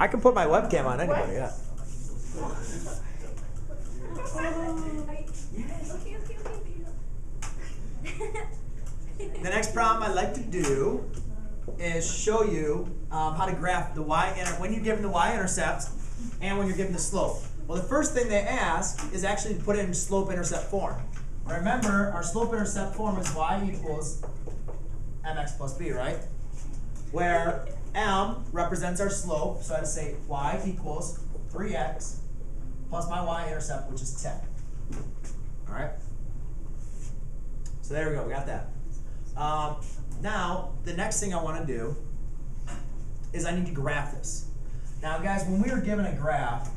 I can put my webcam on anybody, yeah. The next problem I like to do is show you how to graph the y-intercept, when you're given the y-intercept and when you're given the slope. Well, the first thing they ask is actually to put it in slope-intercept form. Remember, our slope-intercept form is y equals mx plus b, right? Where m represents our slope, so I have to say y equals 3x plus my y-intercept, which is 10. All right? So there we go, we got that. Now, the next thing I want to do is I need to graph this. Now, guys, when we were given a graph,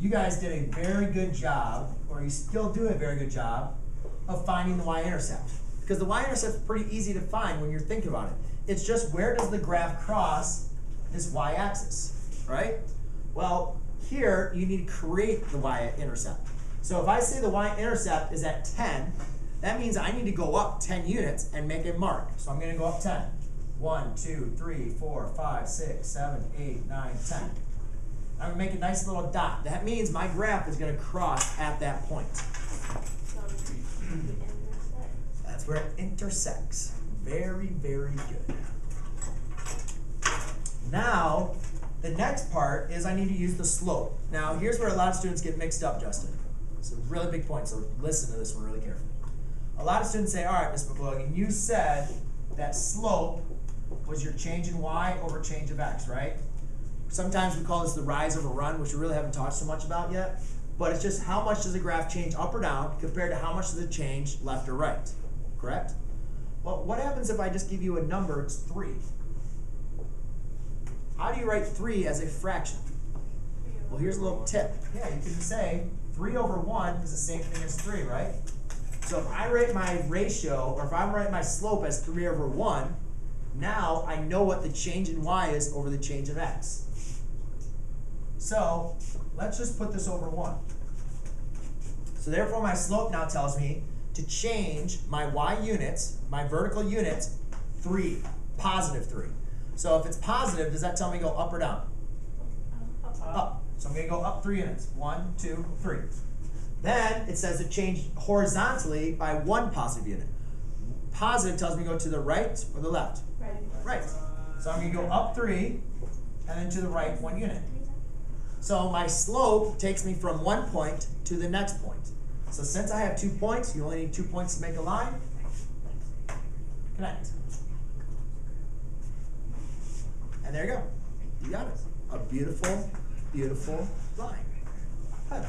you guys did a very good job, or you still do a very good job, of finding the y-intercept. Because the y-intercept is pretty easy to find when you're thinking about it. It's just where does the graph cross this y-axis, right? Well, here you need to create the y-intercept. So if I say the y-intercept is at 10, that means I need to go up 10 units and make a mark. So I'm going to go up 10. 1, 2, 3, 4, 5, 6, 7, 8, 9, 10. I'm going to make a nice little dot. That means my graph is going to cross at that point. That's where it intersects. Very, very good. Now, the next part is I need to use the slope. Now, here's where a lot of students get mixed up, Justin. It's a really big point, so listen to this one really carefully. A lot of students say, all right, Mr. McLogan, you said that slope was your change in y over change of x, right? Sometimes we call this the rise over run, which we really haven't talked so much about yet, but it's just how much does a graph change up or down compared to how much does it change left or right, correct? Well, what happens if I just give you a number, it's 3? How do you write 3 as a fraction? Well, here's a little tip. Yeah, you can say 3 over 1 is the same thing as 3, right? So if I write my ratio, or if I write my slope as 3 over 1, now I know what the change in y is over the change of x. So let's just put this over 1. So therefore my slope now tells me to change my y units, my vertical units, 3, positive 3. So if it's positive, does that tell me go up or down? Up. So I'm going to go up 3 units. 1, 2, 3. Then it says to change horizontally by 1 positive unit. Positive tells me to go to the right or the left? Right. So I'm going to go up 3 and then to the right 1 unit. So my slope takes me from one point to the next point. So since I have 2 points, you only need 2 points to make a line. Connect. And there you go. You got it. A beautiful, beautiful line. Good.